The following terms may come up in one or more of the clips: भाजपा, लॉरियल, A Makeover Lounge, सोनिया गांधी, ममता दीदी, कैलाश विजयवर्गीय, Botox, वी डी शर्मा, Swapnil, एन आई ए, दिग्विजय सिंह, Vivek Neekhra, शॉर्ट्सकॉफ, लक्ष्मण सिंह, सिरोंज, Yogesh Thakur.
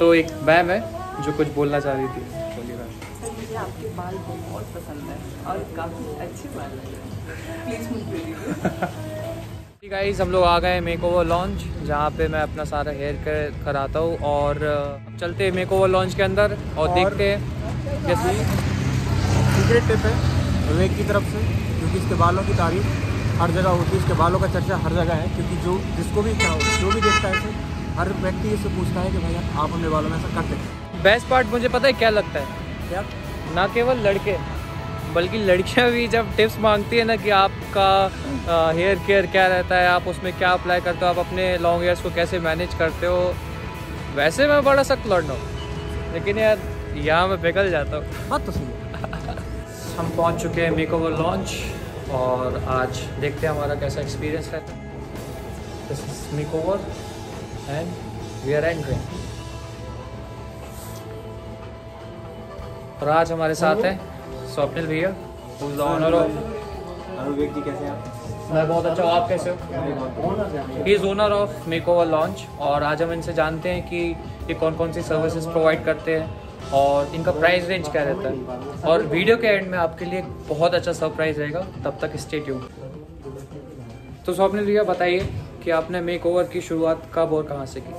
तो एक मैम है जो कुछ बोलना चाह रही थी। आपके बाल बहुत पसंद है और काफ़ी अच्छे बाल लगे। गाइस हम लोग आ गए मेकओवर लॉन्च, जहाँ पे मैं अपना सारा हेयर केयर कराता हूँ और चलते हैं मेकओवर लॉन्च के अंदर और देखते हैं। जैसे सीक्रेट टिप है विवेक की तरफ से, क्योंकि इसके बालों की तारीफ हर जगह होती है, इसके बालों का चर्चा हर जगह है, क्योंकि जो भी देखता है हर व्यक्ति इससे पूछता है कि भैया आप अपने बालों में ऐसा कर सकते हैं। बेस्ट पार्ट मुझे पता है क्या लगता है, क्या ना केवल लड़के बल्कि लड़कियां भी जब टिप्स मांगती है ना कि आपका हेयर केयर क्या रहता है, आप उसमें क्या अप्लाई करते हो, आप अपने लॉन्ग हेयर्स को कैसे मैनेज करते हो। वैसे मैं बड़ा सख्त लड़ना हूँ, लेकिन यार यहाँ मैं पिघल जाता हूँ। बात तो सुनो। हम पहुँच चुके हैं मेकओवर लॉन्च और आज देखते हैं हमारा कैसा एक्सपीरियंस रहता है। This is makeover and we are entering. और आज हमारे साथ हैं स्वप्निल भैया, ऑनर ऑफ। विवेक जी कैसे हैं आप? मैं बहुत अच्छा हूँ, आप कैसे हो? He is owner of makeover launch और आज हम इनसे जानते हैं कि ये कौन कौन सी सर्विसेज प्रोवाइड करते हैं और इनका प्राइस रेंज क्या रहता है। और वीडियो के एंड में आपके लिए बहुत अच्छा सरप्राइज रहेगा, तब तक स्टे ट्यून्ड। तो स्वप्निल भैया बताइए कि आपने मेकओवर की शुरुआत कब और कहाँ से की?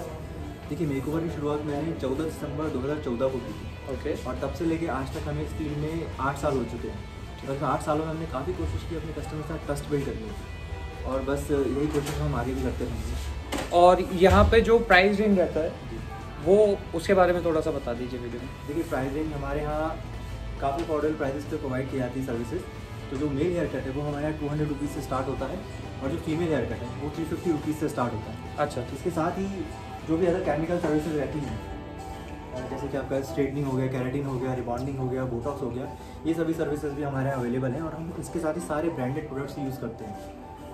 देखिए मेकओवर की शुरुआत मैंने 14 दिसंबर 2014 को की थी। ओके। और तब से लेके आज तक हमें इस फील्ड में 8 साल हो चुके हैं। और 8 सालों में हमने काफ़ी कोशिश की अपने कस्टमर के साथ ट्रस्ट बिल्ड करने की, और बस यही कोशिश हम आगे भी करते रहेंगे। और यहाँ पे जो प्राइस रेंज रहता है वो उसके बारे में थोड़ा सा बता दीजिए वीडियो में। देखिए प्राइस रेंज हमारे यहाँ काफ़ी अफोर्डेबल प्राइसेस पे प्रोवाइड की जाती है सर्विसेज। तो जो मेल हेयर कट है वो हमारे यहाँ 200 रुपीज़ से स्टार्ट होता है, और जो फीमेल हेयर कट है वो 350 रुपीज़ से स्टार्ट होता है। अच्छा। इसके साथ ही जो भी अदर केमिकल सर्विसेज रहती हैं, जैसे कि आपका स्ट्रेटनिंग हो गया, केराटिन हो गया, रिबॉन्डिंग हो गया, बोटॉक्स हो गया, ये सभी सर्विसेज भी हमारे यहाँ अवेलेबल हैं। और हम इसके साथ ही सारे ब्रांडेड प्रोडक्ट्स यूज़ करते हैं,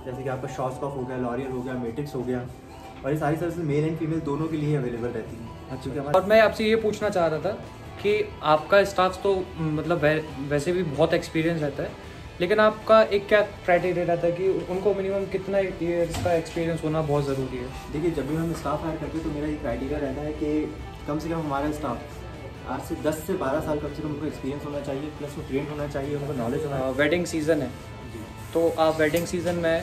जैसे कि आपका शॉर्ट्सकॉफ हो गया, लॉरियल हो गया, मेट्रिक्स हो गया, और ये सारी सर्विसेज मेल एंड फीमेल दोनों के लिए अवेलेबल रहती हैं। अच्छा। और मैं आपसे ये पूछना चाह रहा था कि आपका स्टाफ तो मतलब वैसे भी बहुत एक्सपीरियंस रहता है, लेकिन आपका एक क्या क्राइटेरिया रहता है कि उनको मिनिमम कितना ईयर्स का एक्सपीरियंस होना बहुत ज़रूरी है? देखिए जब भी हम स्टाफ हायर करते हैं तो मेरा ये क्राइटेरिया रहता है कि कम से कम हमारा स्टाफ आज से 10 से 12 साल कम से कम उनको एक्सपीरियंस होना चाहिए, प्लस वो ट्रेंड होना चाहिए, उनको नॉलेज होना। वेडिंग सीज़न है तो आप वेडिंग सीज़न में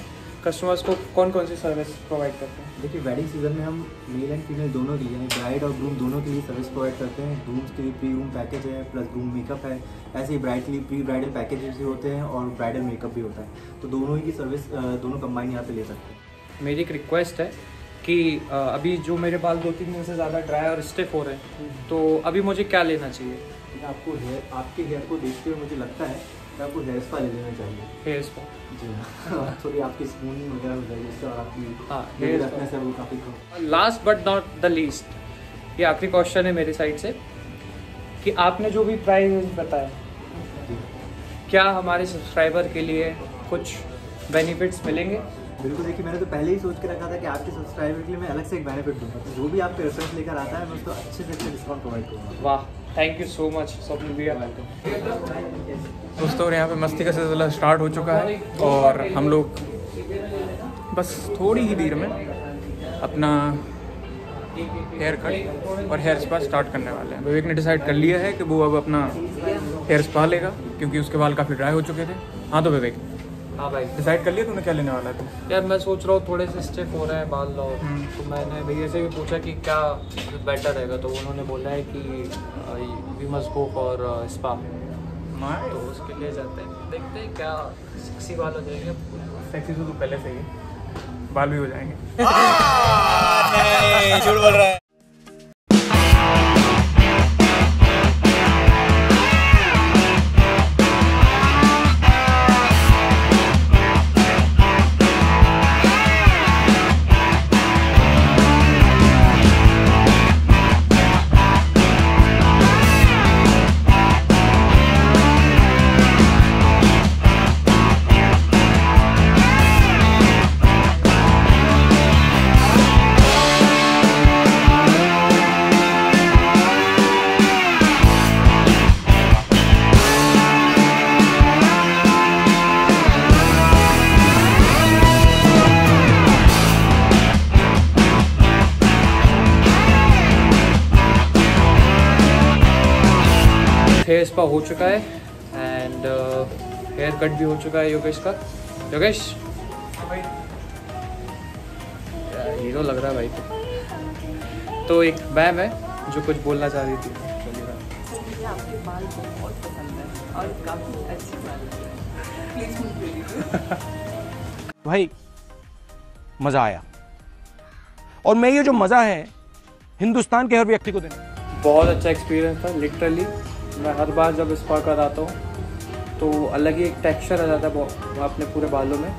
कस्टमर्स को कौन कौन सी सर्विस प्रोवाइड करते हैं? देखिए वेडिंग सीज़न में हम मेल एंड फीमेल दोनों के लिए, यानी ब्राइड और ग्रूम दोनों के लिए सर्विस प्रोवाइड करते हैं। ग्रूम्स के लिए प्री ग्रूम पैकेज है, प्लस ग्रूम मेकअप है, ऐसे ही ब्राइड के लिए प्री ब्राइडल पैकेजेस भी होते हैं और ब्राइडल मेकअप भी होता है। तो दोनों ही की सर्विस दोनों कंबाइन यहाँ पर ले सकते हैं। मेरी एक रिक्वेस्ट है कि अभी जो मेरे बाल 2-3 दिन से ज़्यादा ड्राई और स्टिफ हो रहे हैं, तो अभी मुझे क्या लेना चाहिए? आपको हेयर, आपके हेयर को देखते हुए मुझे लगता है आपको हेयर स्पा ले लेना चाहिए। हेयर स्पा जी हाँ, थोड़ी आपकी स्मूथनिंग वगैरह हो जाएगी इससे, और आपकी हेयर रखने से वो काफ़ी। Last but not the least, ये आखिरी क्वेश्चन है मेरी साइड से कि आपने जो भी प्राइस बताया, क्या हमारे सब्सक्राइबर के लिए कुछ बेनिफिट्स मिलेंगे? बिल्कुल। देखिए मैंने तो पहले ही सोच के रखा था कि आपके सब्सक्राइबर के लिए मैं अलग से एक बेनिफिट दूँगा, तो जो भी आपके रेफरेंस लेकर आता है मैं उसको अच्छे से अच्छे डिस्काउंट प्रोवाइड करूँगा। वाह, thank you so much Swapnil भैया। दोस्तों यहाँ पे मस्ती का सिलसिला स्टार्ट हो चुका है और हम लोग बस थोड़ी ही देर में अपना हेयर कट और हेयर स्पा स्टार्ट करने वाले हैं। विवेक ने डिसाइड कर लिया है कि वो अब अपना हेयर स्पा लेगा क्योंकि उसके बाल काफ़ी ड्राई हो चुके थे। हाँ तो विवेक। हाँ भाई डिसाइड कर लिया तूने क्या लेने वाला है? यार मैं सोच रहा हूँ थोड़े से स्टिफ हो रहे हैं बाल, लो तो मैंने भैया से भी पूछा कि क्या बेटर रहेगा, तो उन्होंने बोला है कि we must go for spa, तो उसके लिए जाते हैं। देखते हैं क्या सेक्सी बाल हो जाएंगे। सेक्सी तो पहले से ही बाल भी हो जाएंगे। नहीं झूठ बोल रहा है। हेयर स्पा हो चुका है एंड हेयर कट भी हो चुका है योगेश का। योगेश भाई हीरो लग रहा है भाई। तो एक मैम है जो कुछ बोलना चाह रही थी। मुझे आपके बाल बहुत पसंद है और काफ़ी अच्छे बाल लग रहे हैं। भाई मज़ा आया और मैं ये जो मज़ा है हिंदुस्तान के हर व्यक्ति को देना। बहुत अच्छा एक्सपीरियंस था लिटरली। मैं हर बार जब स्पा कर आता हूँ तो अलग ही एक टेक्सचर आ जाता है अपने पूरे बालों में।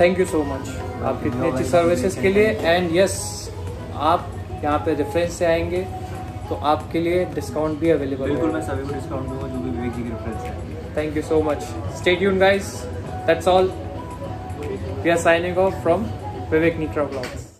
थैंक यू सो मच आपकी इतनी अच्छी सर्विसेज के लिए। एंड यस आप यहाँ पे रेफरेंस से आएंगे तो आपके लिए डिस्काउंट भी अवेलेबल है। बिल्कुल मैं सभी को डिस्काउंट दूंगा जो भी विवेक जी की रेफरेंस है। Thank you so much. Stay tuned guys, that's all. We are signing off from Vivek Neekhra blogs.